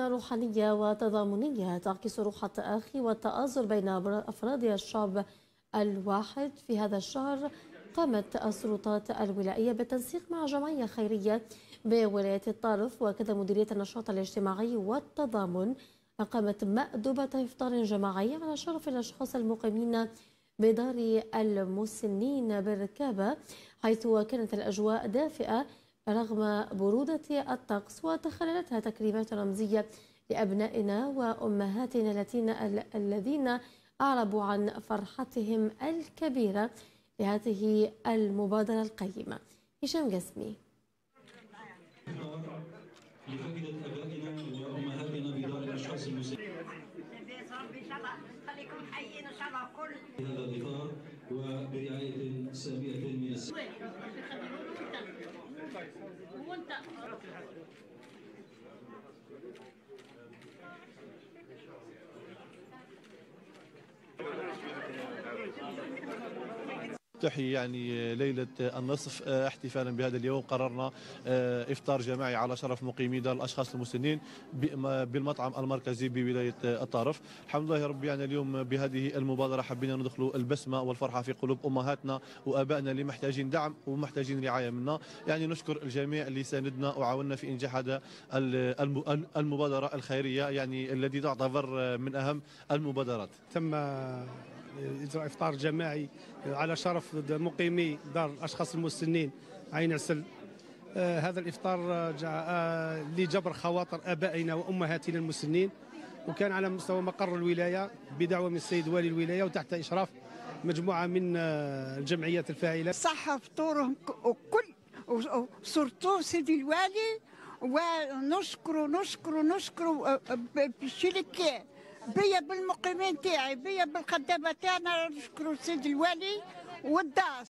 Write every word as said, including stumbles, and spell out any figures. لجنة روحانية وتضامنية تعكس روح التآخي والتآزر بين أفراد الشعب الواحد. في هذا الشهر قامت السلطات الولائية بالتنسيق مع جمعية خيرية بولاية الطارف وكذا مديرية النشاط الاجتماعي والتضامن، أقامت مأدبة إفطار جماعي على شرف الأشخاص المقيمين بدار المسنين بالركابة، حيث كانت الأجواء دافئة رغم برودة الطقس، وتخللتها تكريمات رمزية لأبنائنا وأمهاتنا الذين أعربوا عن فرحتهم الكبيرة لهذه المبادرة القيمة. هشام قسمي. هذا الإطار وبرعاية سامية من السلطة. تحيي يعني ليلة النصف احتفالا بهذا اليوم، قررنا إفطار جماعي على شرف مقيمي دار الأشخاص المسنين بالمطعم المركزي بولاية الطارف. الحمد لله رب يعني اليوم بهذه المبادرة حبينا ندخلوا البسمة والفرحة في قلوب أمهاتنا وأبائنا اللي محتاجين دعم ومحتاجين رعاية منا. يعني نشكر الجميع اللي ساندنا وعاوننا في إنجاح هذا المبادرة الخيرية يعني التي تعتبر من أهم المبادرات. تم إجراء إفطار جماعي على شرف مقيمي دار الأشخاص المسنين عين عسل. آه هذا الإفطار جاء آه لجبر خواطر آبائنا وأمهاتنا المسنين، وكان على مستوى مقر الولاية بدعوة من السيد والي الولاية وتحت إشراف مجموعة من آه الجمعيات الفاعلة. صح فطورهم وكل وصورتو سيدي الوالي، ونشكروا نشكروا نشكروا بالشيء اللي كاين بيا بالمقيمين تاعي بيا بالخدامه تاعنا، نشكروا السيد الوالي والدار.